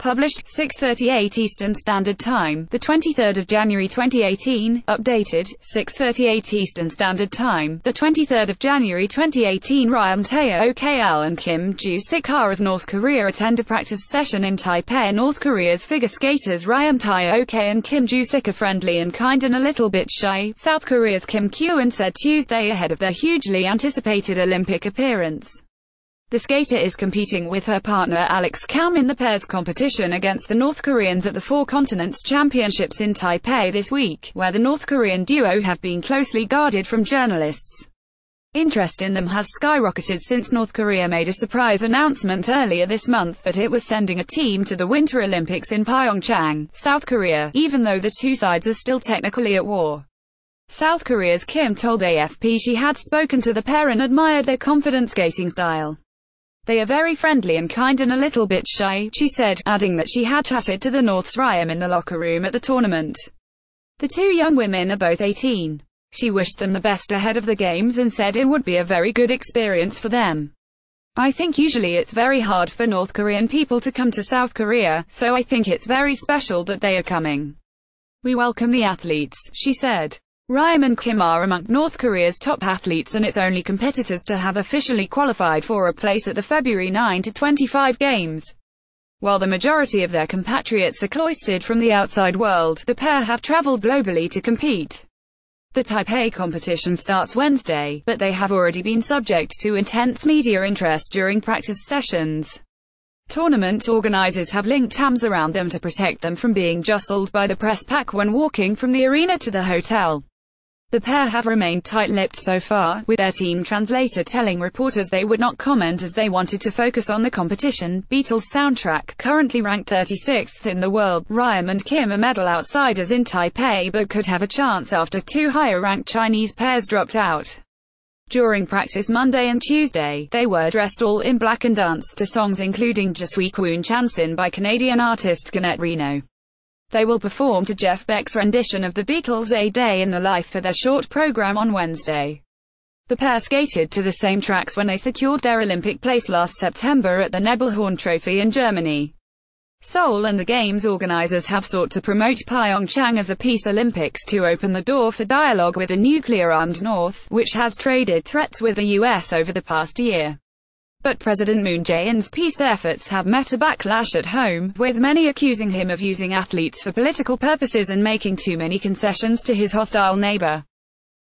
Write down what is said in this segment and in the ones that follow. Published 6:38 Eastern Standard Time, the 23rd of January 2018. Updated 6:38 Eastern Standard Time, the 23rd of January 2018. Ryom Tae-Ok and Kim Ju-Sik of North Korea attend a practice session in Taipei. North Korea's figure skaters Ryom Tae-Ok and Kim Ju-Sik are friendly and kind and a little bit shy, South Korea's Kim Kyueun said Tuesday ahead of their hugely anticipated Olympic appearance. The skater is competing with her partner Alex Kam in the pairs competition against the North Koreans at the Four Continents Championships in Taipei this week, where the North Korean duo have been closely guarded from journalists. Interest in them has skyrocketed since North Korea made a surprise announcement earlier this month that it was sending a team to the Winter Olympics in Pyeongchang, South Korea, even though the two sides are still technically at war. South Korea's Kim told AFP she had spoken to the pair and admired their confident skating style. "They are very friendly and kind and a little bit shy," she said, adding that she had chatted to the North's Ryom in the locker room at the tournament. The two young women are both 18. She wished them the best ahead of the games and said it would be a very good experience for them. "I think usually it's very hard for North Korean people to come to South Korea, so I think it's very special that they are coming. We welcome the athletes," she said. Ryom and Kim are among North Korea's top athletes and its only competitors to have officially qualified for a place at the February 9–25 Games. While the majority of their compatriots are cloistered from the outside world, the pair have traveled globally to compete. The Taipei competition starts Wednesday, but they have already been subject to intense media interest during practice sessions. Tournament organizers have linked hams around them to protect them from being jostled by the press pack when walking from the arena to the hotel. The pair have remained tight-lipped so far, with their team translator telling reporters they would not comment as they wanted to focus on the competition. Beatles soundtrack, currently ranked 36th in the world. Ryom and Kim are medal outsiders in Taipei but could have a chance after two higher-ranked Chinese pairs dropped out. During practice Monday and Tuesday, they were dressed all in black and danced to songs including Jasweek Woon Chanson by Canadian artist Gannett Reno. They will perform to Jeff Beck's rendition of the Beatles' A Day in the Life for their short program on Wednesday. The pair skated to the same tracks when they secured their Olympic place last September at the Nebelhorn Trophy in Germany. Seoul and the Games organizers have sought to promote Pyeongchang as a peace Olympics to open the door for dialogue with the nuclear-armed North, which has traded threats with the U.S. over the past year. But President Moon Jae-in's peace efforts have met a backlash at home, with many accusing him of using athletes for political purposes and making too many concessions to his hostile neighbor.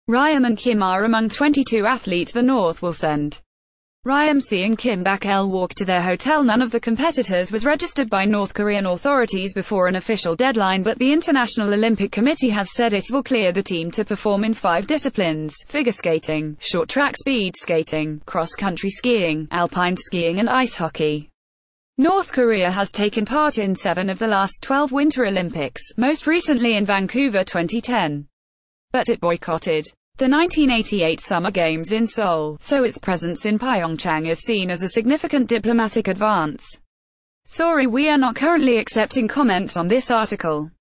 Ryom and Kim are among 22 athletes the North will send. Ryom seeing Kim back L walk to their hotel. None of the competitors was registered by North Korean authorities before an official deadline, but the International Olympic Committee has said it will clear the team to perform in 5 disciplines: figure skating, short track speed skating, cross-country skiing, alpine skiing and ice hockey. North Korea has taken part in 7 of the last 12 Winter Olympics, most recently in Vancouver 2010. But it boycotted the 1988 Summer Games in Seoul, so its presence in Pyeongchang is seen as a significant diplomatic advance. Sorry, we are not currently accepting comments on this article.